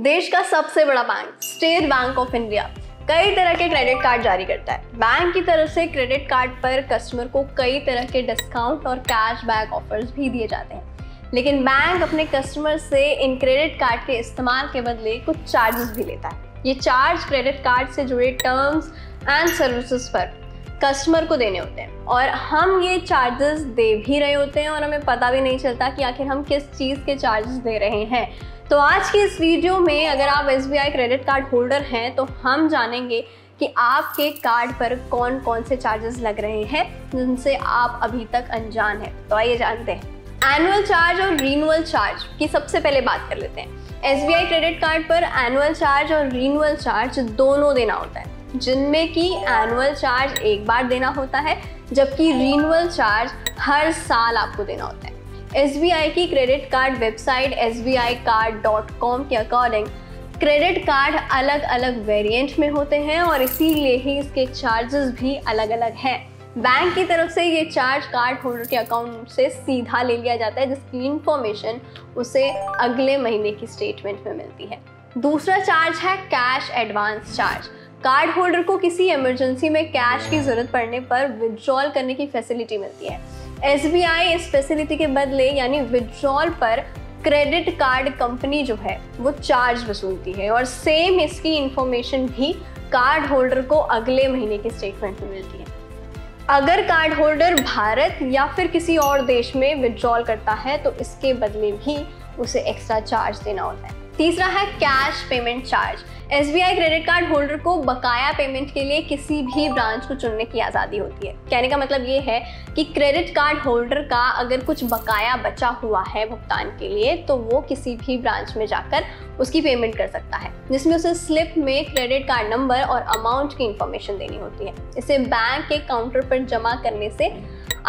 देश का सबसे बड़ा bank State Bank of India कई तरह के क्रेडिट कार्ड जारी करता है। बैंक की तरफ से क्रेडिट कार्ड पर कस्टमर को कई तरह के डिस्काउंट और कैशबैक ऑफर्स भी दिए जाते हैं, लेकिन बैंक अपने कस्टमर से इन क्रेडिट कार्ड के इस्तेमाल के बदले कुछ चार्जेस भी लेता है। ये चार्ज क्रेडिट कार्ड से जुड़े टर्म्स एंड सर्विसेज पर कस्टमर को देने होते हैं और हम ये चार्जेस दे भी रहे होते हैं और हमें पता भी नहीं चलता कि आखिर हम किस चीज़ के चार्जेस दे रहे हैं। तो आज की इस वीडियो में अगर आप SBI क्रेडिट कार्ड होल्डर हैं तो हम जानेंगे कि आपके कार्ड पर कौन कौन से चार्जेस लग रहे हैं जिनसे आप अभी तक अनजान हैं। तो आइए जानते हैं एनुअल चार्ज और रिन्यूअल चार्ज की। सबसे पहले बात कर लेते हैं SBI क्रेडिट कार्ड पर एनुअल चार्ज और रिन्यूअल चार्ज दोनों देना होता है, जिनमें कि एनुअल चार्ज एक बार देना होता है जबकि रिन्यूअल चार्ज हर साल आपको देना होता है। SBI की क्रेडिट कार्ड वेबसाइट sbi.card.com के अकॉर्डिंग क्रेडिट कार्ड अलग अलग वेरिएंट में होते हैं और इसीलिए ही इसके चार्जेस भी अलग अलग हैं। बैंक की तरफ से ये चार्ज कार्ड होल्डर के अकाउंट से सीधा ले लिया जाता है, जिसकी इंफॉर्मेशन उसे अगले महीने की स्टेटमेंट में मिलती है। दूसरा चार्ज है cash advance charge. Card holder को किसी इमरजेंसी में कैश की जरूरत पड़ने पर विड्रॉल करने की फैसिलिटी मिलती है। SBI इस फैसिलिटी के बदले यानी विड्रॉल पर क्रेडिट कार्ड कंपनी जो है वो चार्ज वसूलती है और सेम इसकी इंफॉर्मेशन भी कार्ड होल्डर को अगले महीने के स्टेटमेंट में मिलती है। अगर कार्ड होल्डर भारत या फिर किसी और देश में विड्रॉल करता है तो इसके बदले भी उसे एक्स्ट्रा चार्ज देना होता है। तीसरा है cash payment charge. SBI credit card holder को बकाया पेमेंट के लिए किसी भी ब्रांच को चुनने की आज़ादी होती है। कहने का मतलब ये है कि क्रेडिट कार्ड होल्डर का अगर कुछ बकाया बचा हुआ है भुगतान के लिए तो वो किसी भी ब्रांच में जाकर उसकी पेमेंट कर सकता है, जिसमें उसे स्लिप में क्रेडिट कार्ड नंबर और अमाउंट की इंफॉर्मेशन देनी होती है। इसे बैंक के काउंटर पर जमा करने से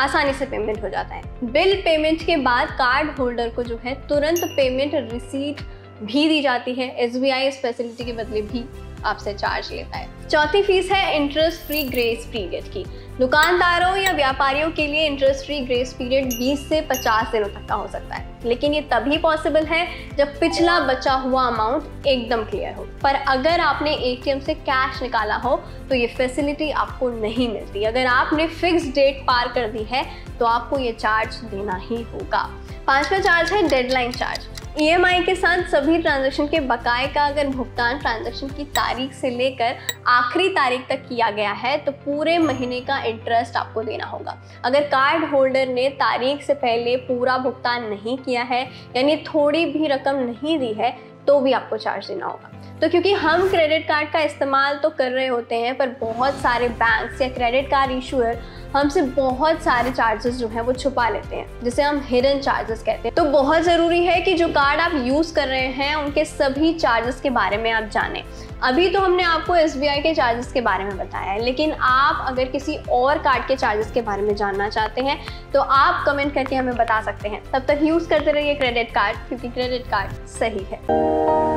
आसानी से पेमेंट हो जाता है। बिल पेमेंट के बाद कार्ड होल्डर को जो है तुरंत पेमेंट रिसीट भी दी जाती है। SBI इस फैसिलिटी के बदले भी आपसे चार्ज लेता है। चौथी फीस है इंटरेस्ट फ्री ग्रेस पीरियड की। दुकानदारों या व्यापारियों के लिए इंटरेस्ट फ्री ग्रेस पीरियड 20 से 50 दिनों तक का हो सकता है, लेकिन ये तभी पॉसिबल है जब पिछला बचा हुआ अमाउंट एकदम क्लियर हो। पर अगर आपने ATM से कैश निकाला हो तो ये फैसिलिटी आपको नहीं मिलती। अगर आपने फिक्स डेट पार कर दी है तो आपको ये चार्ज देना ही होगा। पांचवा चार्ज है डेडलाइन चार्ज। EMI के साथ सभी ट्रांजैक्शन के बकाए का अगर भुगतान ट्रांजैक्शन की तारीख से लेकर आखिरी तारीख तक किया गया है तो पूरे महीने का इंटरेस्ट आपको देना होगा। अगर कार्ड होल्डर ने तारीख से पहले पूरा भुगतान नहीं किया है यानी थोड़ी भी रकम नहीं दी है तो भी आपको चार्ज देना होगा। तो क्योंकि हम क्रेडिट कार्ड का इस्तेमाल तो कर रहे होते हैं पर बहुत सारे बैंक्स या क्रेडिट कार्ड इशूअर हमसे बहुत सारे चार्जेस जो हैं वो छुपा लेते हैं, जिसे हम हिडन चार्जेस कहते हैं। तो बहुत ज़रूरी है कि जो कार्ड आप यूज़ कर रहे हैं उनके सभी चार्जेस के बारे में आप जानें। अभी तो हमने आपको SBI के चार्जेस के बारे में बताया है, लेकिन आप अगर किसी और कार्ड के चार्जेस के बारे में जानना चाहते हैं तो आप कमेंट करके हमें बता सकते हैं। तब तक यूज़ करते रहिए क्रेडिट कार्ड, क्योंकि क्रेडिट कार्ड सही है।